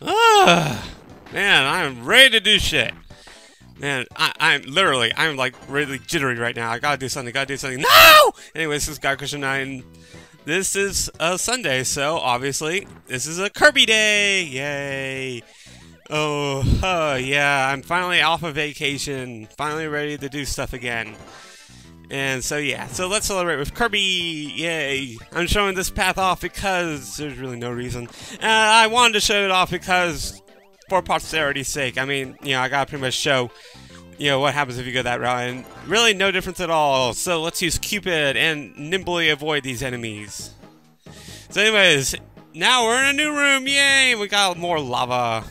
Man, I'm ready to do shit. Man, I'm literally, I'm like really jittery right now. I gotta do something, No! Anyways, this is Gaiacrusher9. This is a Sunday, so obviously this is a Kirby day. Yay. Oh, yeah, I'm finally off of vacation. Finally ready to do stuff again. And so, yeah, so let's celebrate with Kirby. Yay. I'm showing this path off because there's really no reason. I wanted to show it off because, for posterity's sake, I mean, you know, I gotta pretty much show, you know, what happens if you go that route, and really no difference at all. So let's use Cupid and nimbly avoid these enemies. So anyways, now we're in a new room. Yay, we got more lava.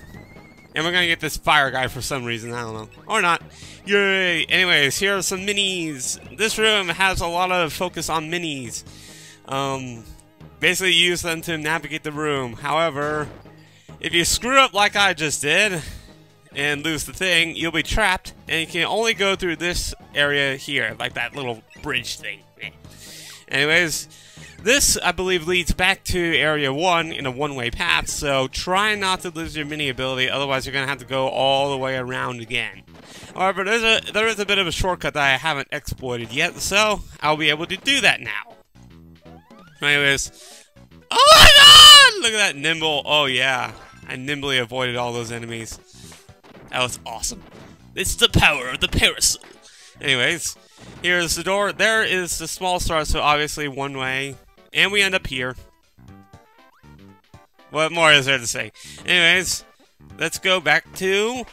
And we're gonna get this fire guy for some reason, I don't know. Or not. Yay! Anyways, here are some minis. This room has a lot of focus on minis. Basically you use them to navigate the room. However, if you screw up like I just did, and lose the thing, you'll be trapped, and you can only go through this area here, like that little bridge thing. Anyways, this, I believe, leads back to Area 1 in a one-way path, so try not to lose your mini ability, otherwise you're going to have to go all the way around again. However, there is a bit of a shortcut that I haven't exploited yet, so I'll be able to do that now. Anyways, oh my god! Look at that nimble, oh yeah. I nimbly avoided all those enemies. That was awesome. It's the power of the parasol. Anyways, here's the door. There is the small star, so obviously one way. And we end up here. What more is there to say? Anyways, let's go back to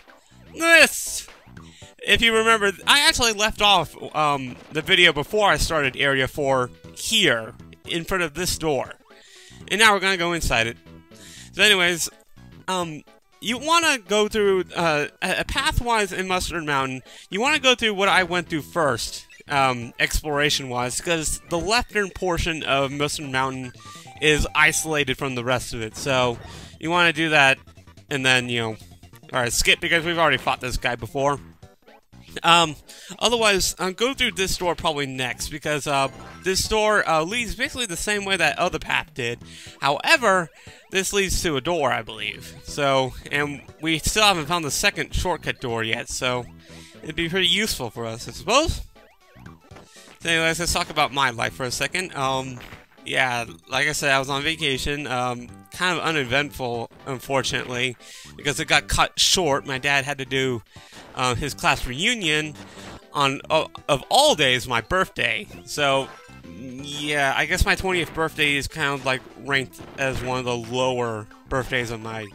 this. If you remember, I actually left off the video before I started Area 4 here, in front of this door. And now we're going to go inside it. So anyways, you want to go through, path-wise in Mustard Mountain, you want to go through what I went through first, exploration-wise, because the left-hand portion of Mustard Mountain is isolated from the rest of it, so you want to do that, and then, you know, alright, skip, because we've already fought this guy before. Otherwise, go through this door probably next, because, this door, leads basically the same way that other path did. However, this leads to a door, I believe. So, and we still haven't found the second shortcut door yet, so it'd be pretty useful for us, I suppose? So anyways, let's talk about my life for a second. Yeah, like I said, I was on vacation, kind of uneventful, unfortunately, because it got cut short. My dad had to do his class reunion on, of all days, my birthday. So, yeah, I guess my 20th birthday is kind of like ranked as one of the lower birthdays of my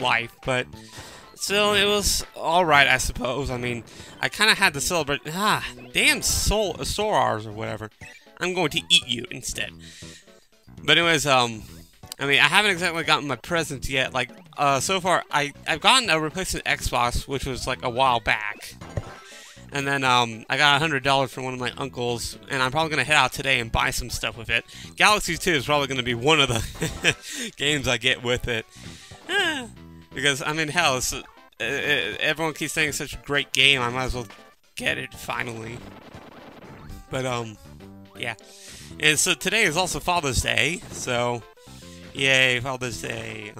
life, but still, it was alright, I suppose. I mean, I kind of had to celebrate. Ah, damn Soul Sorars or whatever. I'm going to eat you instead. But anyways, I mean, I haven't exactly gotten my presents yet. Like, so far, I've gotten a replacement Xbox, which was like a while back. And then, I got $100 from one of my uncles, and I'm probably going to head out today and buy some stuff with it. Galaxy 2 is probably going to be one of the games I get with it. Because, I mean, hell, it's, everyone keeps saying it's such a great game, I might as well get it finally. But, yeah. And so today is also Father's Day, so yay, Father's Day.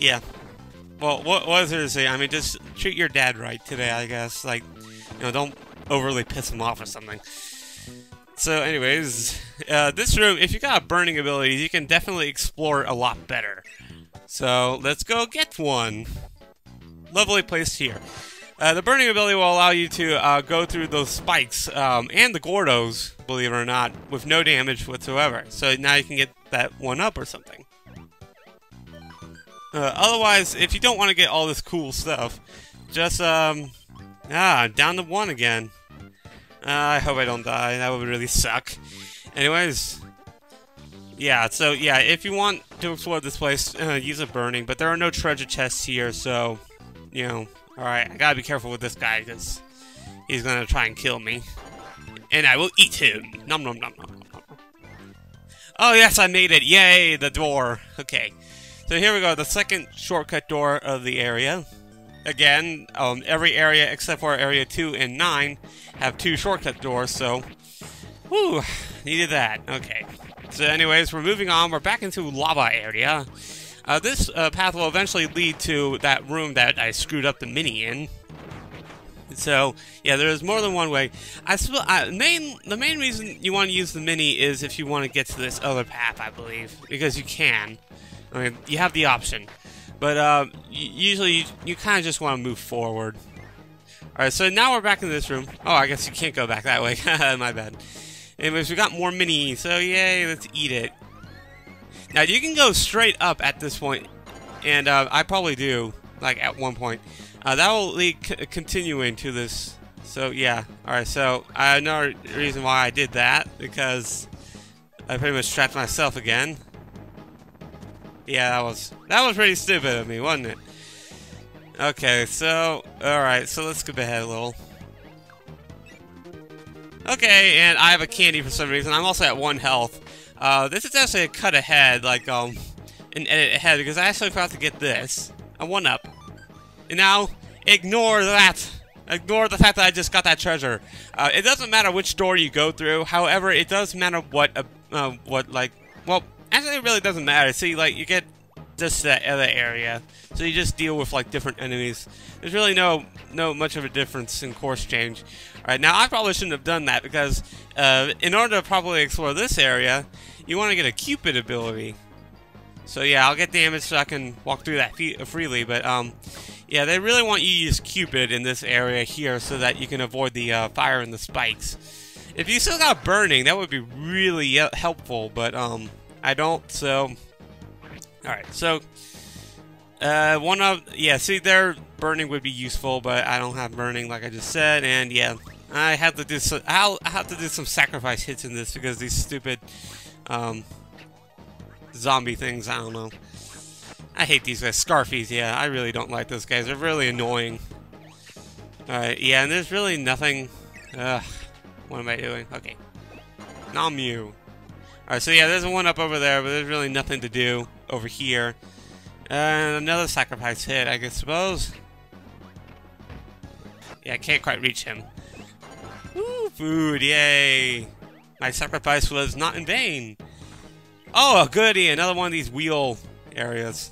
Yeah. Well, what is there to say? I mean, just treat your dad right today, I guess. Like, you know, don't overly piss him off or something. So anyways, this room, if you got burning abilities, you can definitely explore a lot better. So let's go get one. Lovely place here. The burning ability will allow you to go through those spikes and the Gordos, believe it or not, with no damage whatsoever. So now you can get that one up or something. Otherwise, if you don't want to get all this cool stuff, just, down to one again. I hope I don't die. That would really suck. Anyways, yeah, so, yeah, if you want to explore this place, use a burning, but there are no treasure chests here, so, you know. Alright, I gotta be careful with this guy, because he's gonna try and kill me. And I will eat him! Nom nom nom nom nom. Oh yes, I made it! Yay, the door! Okay, so here we go, the second shortcut door of the area. Again, every area except for area 2 and 9 have two shortcut doors, so whew, needed that. Okay, so anyways, we're moving on, we're back into lava area. This path will eventually lead to that room that I screwed up the mini in. So, yeah, there is more than one way. The main reason you want to use the mini is if you want to get to this other path, I believe. Because you can. I mean, you have the option. But usually you kind of just want to move forward. Alright, so now we're back in this room. Oh, I guess you can't go back that way. My bad. Anyways, we got more mini, so yay, let's eat it. Now, you can go straight up at this point, and I probably do, like, at one point. That will lead continuing to this, so yeah. Alright, so another reason why I did that, because I pretty much trapped myself again. Yeah, that was pretty stupid of me, wasn't it? Okay, so, alright, so let's skip ahead a little. Okay, and I have a candy for some reason. I'm also at 1 health. This is actually a cut ahead, like, an edit ahead, because I actually forgot to get this. A 1-up. And now, ignore that. Ignore the fact that I just got that treasure. It doesn't matter which door you go through. However, it does matter actually it really doesn't matter. See, like, you get just that other area. So you just deal with, like, different enemies. There's really no much of a difference in course change. Alright, now I probably shouldn't have done that because in order to properly explore this area, you want to get a Cupid ability. So yeah, I'll get damage so I can walk through that freely, but yeah, they really want you to use Cupid in this area here so that you can avoid the fire and the spikes. If you still got burning, that would be really helpful, but I don't, so... Alright, so... yeah, see, their burning would be useful, but I don't have burning, like I just said, and yeah, I have to do some. I have to do some sacrifice hits in this because these stupid zombie things. I don't know. I hate these guys, scarfies. Yeah, I really don't like those guys. They're really annoying. All right, yeah, and there's really nothing. What am I doing? Okay, Namu. All right, so yeah, there's a 1-up over there, but there's really nothing to do over here. And another sacrifice hit, I suppose. Yeah, I can't quite reach him. Woo, food, yay! My sacrifice was not in vain. Oh, goody, another one of these wheel areas.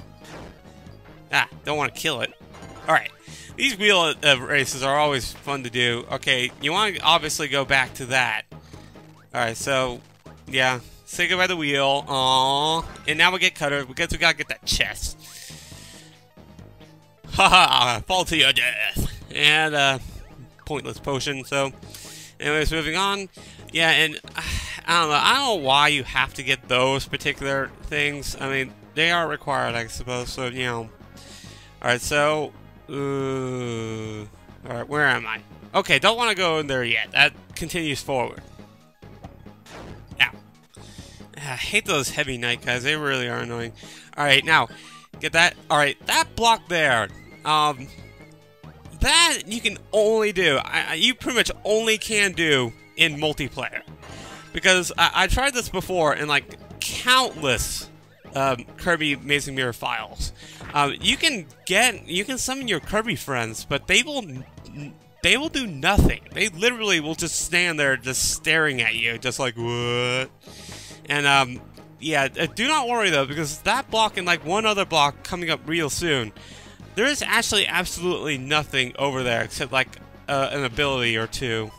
Ah, don't want to kill it. Alright, these wheel races are always fun to do. Okay, you want to obviously go back to that. Alright, so, yeah. Say goodbye to the wheel. Aww. And now we get cutter because we gotta get that chest. Haha! Fall to your death. And, pointless potion, so. Anyways, moving on. Yeah, and I don't know why you have to get those particular things. I mean, they are required, I suppose, so, you know. Alright, so. Alright, where am I? Okay, don't want to go in there yet. That continues forward. I hate those heavy knight guys. They really are annoying. Alright, now, get that. Alright, that block there. That you can only do. You pretty much only can do in multiplayer. Because I tried this before in, like, countless Kirby Amazing Mirror files. You can summon your Kirby friends, but they will do nothing. They literally will just stand there just staring at you, just like, what? And, yeah, do not worry, though, because that block and, like, one other block coming up real soon, there is actually absolutely nothing over there except, like, an ability or two.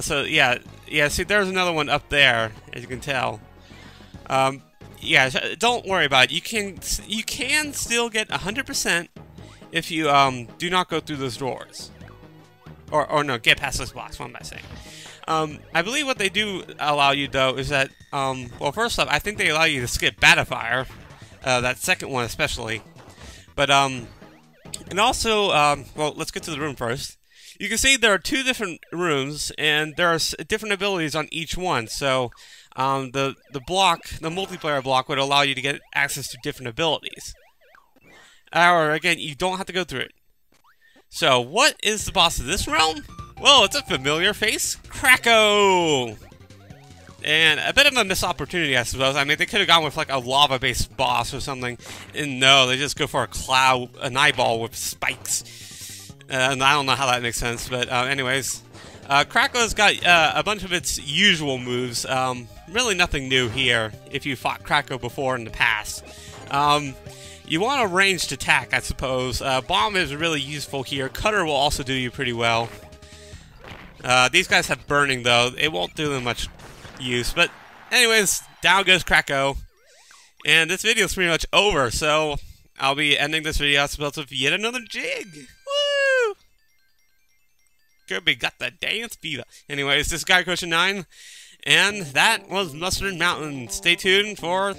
So, yeah, see, there's another one up there, as you can tell. Yeah, don't worry about it. You can still get 100% if you, do not go through those doors. Or no, get past those blocks, what am I saying? I believe what they do allow you, though, is that, well, first off, I think they allow you to skip Battafire, that second one especially, but, and also, well, let's get to the room first. You can see there are 2 different rooms, and there are different abilities on each one, so, the multiplayer block would allow you to get access to different abilities. Or, again, you don't have to go through it. So, what is the boss of this realm? Well, it's a familiar face, Kracko! And a bit of a missed opportunity, I suppose. I mean, they could have gone with, like, a lava-based boss or something. And no, they just go for a cloud, an eyeball with spikes. And I don't know how that makes sense, but anyways. Kracko's got a bunch of its usual moves. Really nothing new here if you fought Kracko before in the past. You want a ranged attack, I suppose. Bomb is really useful here. Cutter will also do you pretty well. These guys have burning, though. It won't do them much use. But anyways, down goes Kracko. And this video is pretty much over, so I'll be ending this video, I suppose, with yet another jig. Woo! Kirby got the dance beat. Anyways, this is Gaiacrusher9, and that was Mustard Mountain. Stay tuned for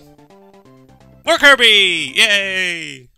more Kirby! Yay!